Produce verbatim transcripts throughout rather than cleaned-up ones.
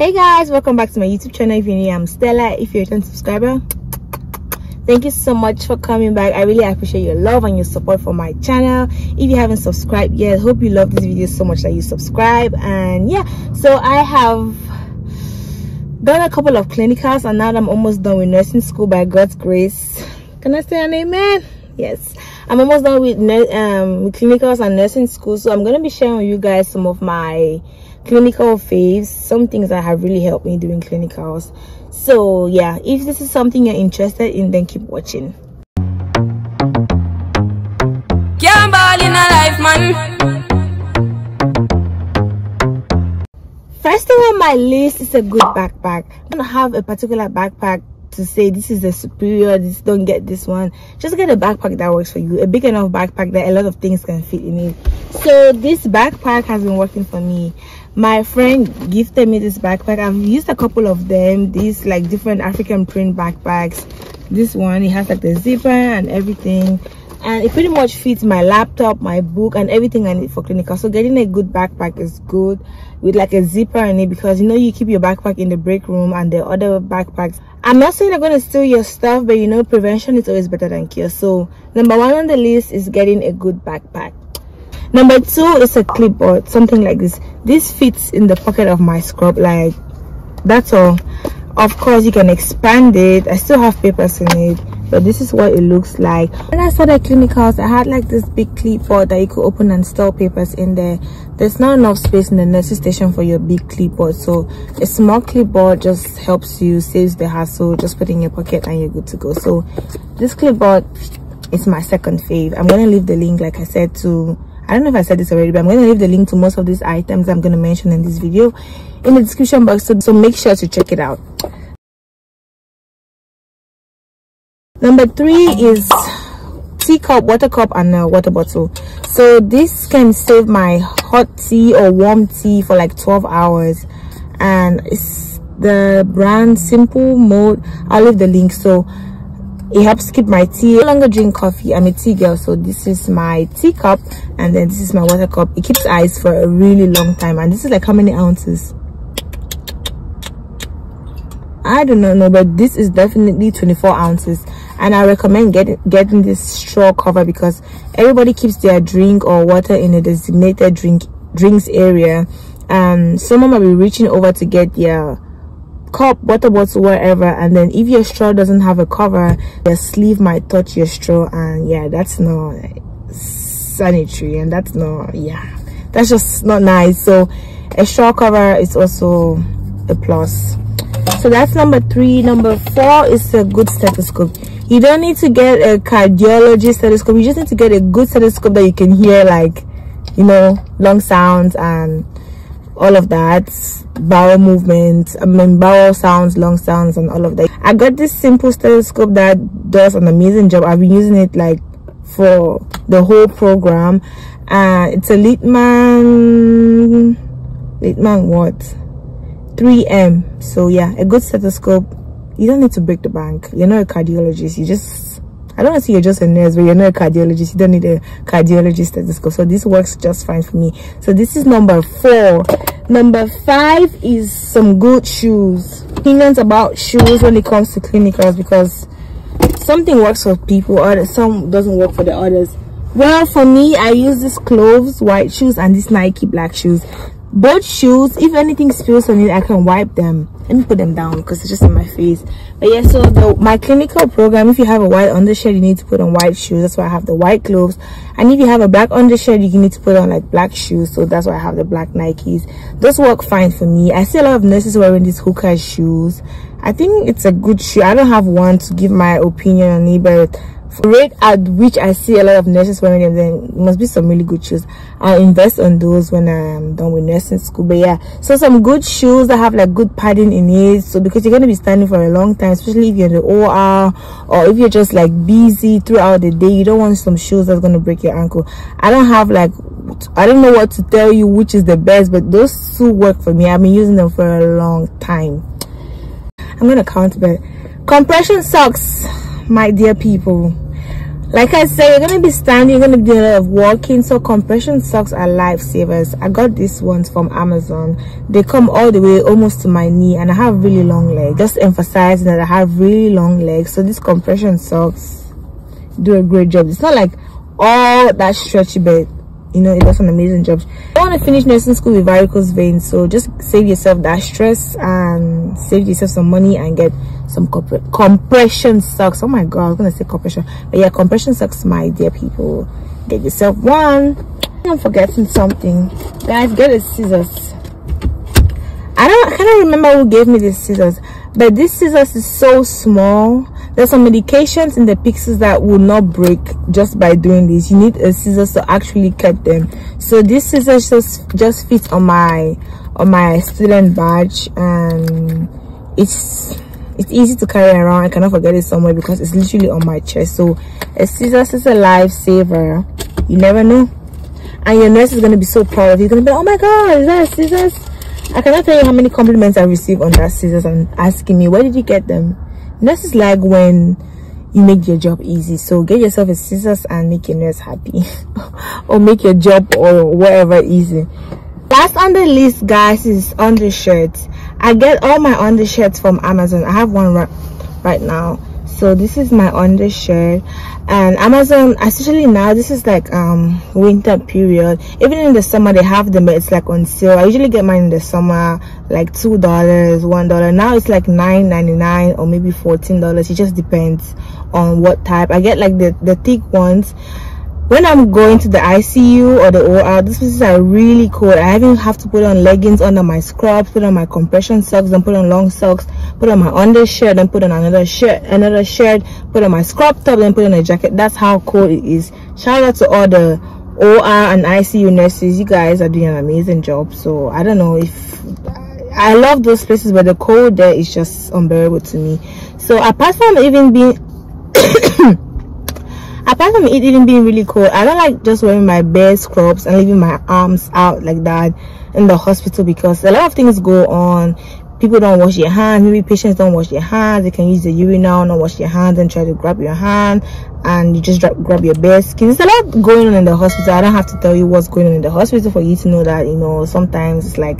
Hey guys, welcome back to my YouTube channel. If you're new, I'm Stella. If you're a return subscriber, thank you so much for coming back. I really appreciate your love and your support for my channel. If you haven't subscribed yet, hope you love this video so much that you subscribe. And yeah, so I have done a couple of clinicals and now that I'm almost done with nursing school by God's grace. Can I say an amen? Yes, I'm almost done with um with clinicals and nursing school, so I'm gonna be sharing with you guys some of my clinical faves, some things that have really helped me doing clinicals. So yeah, if this is something you're interested in, then keep watching. Can't ball in a life, man. First thing on my list is a good backpack. I don't have a particular backpack to say this is the superior, this don't get this one. Just get a backpack that works for you, a big enough backpack that a lot of things can fit in it. So this backpack has been working for me. My friend gifted me this backpack. I've used a couple of them, these like different African print backpacks. This one, it has like the zipper and everything, and it pretty much fits my laptop, my book, and everything I need for clinical. So getting a good backpack is good, with like a zipper in it, because you know you keep your backpack in the break room and the other backpacks. I'm not saying they're going to steal your stuff, but you know, prevention is always better than cure. So number one on the list is getting a good backpack. Number two is a clipboard, something like this. This fits in the pocket of my scrub, like that's all. Of course, you can expand it. I still have papers in it, but this is what it looks like. When I started clinicals, I had like this big clipboard that you could open and store papers in there. There's not enough space in the nursing station for your big clipboard, so a small clipboard just helps you, saves the hassle, just put it in your pocket and you're good to go. So this clipboard is my second fave. I'm going to leave the link, like I said, to I don't know if I said this already, but I'm going to leave the link to most of these items I'm going to mention in this video in the description box, so, so make sure to check it out. Number three is teacup, water cup, and a water bottle. So this can save my hot tea or warm tea for like twelve hours, and it's the brand Simple Mode. I'll leave the link. So it helps keep my tea. I no longer drink coffee. I'm a tea girl, so this is my teacup, and then this is my water cup. It keeps ice for a really long time, and this is like how many ounces? I do not know, but this is definitely twenty-four ounces, and I recommend getting getting this straw cover because everybody keeps their drink or water in a designated drink drinks area, and someone might be reaching over to get their cup, water bottle, wherever, and then if your straw doesn't have a cover, your sleeve might touch your straw, and yeah, that's not sanitary, and that's not, yeah, that's just not nice. So a straw cover is also a plus. So that's number three. Number four is a good stethoscope. You don't need to get a cardiology stethoscope, you just need to get a good stethoscope that you can hear, like, you know, lung sounds and all of that, bowel movement, I mean bowel sounds, lung sounds, and all of that. I got this simple stethoscope that does an amazing job. I've been using it like for the whole program. Uh it's a Littmann Littmann what three M. So yeah, a good stethoscope. You don't need to break the bank. You're not a cardiologist. You just, I don't want to say you're just a nurse, but you're not a cardiologist. You don't need a cardiologist stethoscope. So this works just fine for me. So this is number four. Number five is some good shoes. Opinions about shoes when it comes to clinicals, because something works for people or some doesn't work for the others. Well, for me, I use these cloves white shoes and these Nike black shoes. Both shoes, if anything spills on it, I can wipe them. Let me put them down because it's just in my face. But yeah, so the, my clinical program, if you have a white undershirt, you need to put on white shoes. That's why I have the white clothes. And if you have a black undershirt, you need to put on like black shoes. So that's why I have the black Nikes. Those work fine for me. I see a lot of nurses wearing these Hoka shoes. I think it's a good shoe. I don't have one to give my opinion on it, but the rate at which I see a lot of nurses wearing them, then must be some really good shoes. I'll invest on those when I'm done with nursing school. But yeah, so some good shoes that have like good padding in it, so because you're going to be standing for a long time, especially if you're in the O R or if you're just like busy throughout the day, you don't want some shoes that's going to break your ankle. I don't have like I don't know what to tell you which is the best, but those two work for me. I've been using them for a long time. I'm gonna count, but compression socks, my dear people. Like I said, you're gonna be standing, you're gonna be doing a lot of walking, so compression socks are lifesavers. I got these ones from Amazon. They come all the way almost to my knee, and I have really long legs. Just emphasizing that I have really long legs, so these compression socks do a great job. It's not like all that stretchy, but you know, it does an amazing job. I want to finish nursing school with varicose veins, so just save yourself that stress and save yourself some money and get some comp compression socks. Oh my god, I was gonna say compression, but yeah, compression socks, my dear people. Get yourself one. I'm forgetting something, guys. Get the scissors. I don't, I can't remember who gave me these scissors, but this scissors is so small. There's some medications in the pixels that will not break just by doing this. You need a scissors to actually cut them. So this scissors just just fits on my on my student badge, and it's it's easy to carry around. I cannot forget it somewhere because it's literally on my chest. So a scissors is a lifesaver. You never know, and your nurse is gonna be so proud of you. You're gonna be like, oh my god, is that a scissors? I cannot tell you how many compliments I received on that scissors and asking me where did you get them. Nurse is like when you make your job easy, so get yourself a scissors and make your nurse happy or make your job or whatever easy. Last on the list, guys, is undershirts. I get all my undershirts from Amazon. I have one right now. So this is my undershirt, and Amazon, especially now, this is like um winter period. Even in the summer they have them, but it's like on sale. I usually get mine in the summer like two dollars one dollar. Now it's like nine ninety-nine or maybe fourteen dollars. It just depends on what type. I get like the the thick ones when I'm going to the I C U or the O R. These pieces are really cool. I even have to put on leggings under my scrubs, put on my compression socks, and put on long socks, put on my undershirt, then put on another shirt, another shirt, put on my scrub top, then put on a jacket. That's how cool it is. Shout out to all the O R and I C U nurses. You guys are doing an amazing job. So I don't know if I love those places, but the cold there is just unbearable to me. So apart from even being apart from it even being really cold, I don't like just wearing my bare scrubs and leaving my arms out like that in the hospital, because a lot of things go on. People don't wash your hands. Maybe patients don't wash their hands. They can use the urinal, not wash your hands, and try to grab your hand, and you just grab your bare skin. There's a lot going on in the hospital. I don't have to tell you what's going on in the hospital for you to know that, you know, sometimes it's like,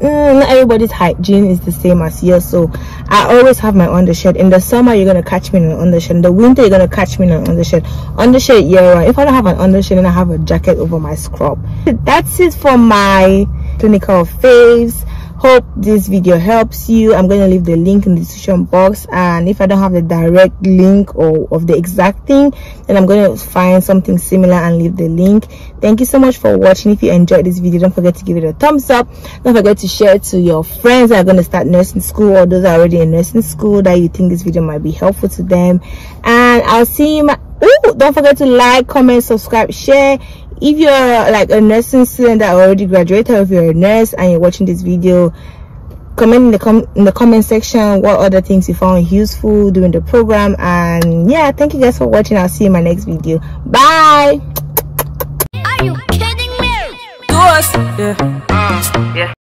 mm, not everybody's hygiene is the same as yours. So I always have my undershirt. In the summer, you're going to catch me in an undershirt. In the winter, you're going to catch me in an undershirt. Undershirt year round. If I don't have an undershirt, then I have a jacket over my scrub. That's it for my clinical faves. Hope this video helps you. I'm going to leave the link in the description box, and if I don't have the direct link or of the exact thing, then I'm going to find something similar and leave the link. Thank you so much for watching. If you enjoyed this video, don't forget to give it a thumbs up. Don't forget to share it to your friends that are going to start nursing school, or those that are already in nursing school that you think this video might be helpful to them. And I'll see you. My Ooh, don't forget to like, comment, subscribe, share. If you're like a nursing student that already graduated, or if you're a nurse and you're watching this video, comment in the com in the comment section what other things you found useful during the program. And yeah, thank you guys for watching. I'll see you in my next video. Bye. Are you kidding me? Yeah.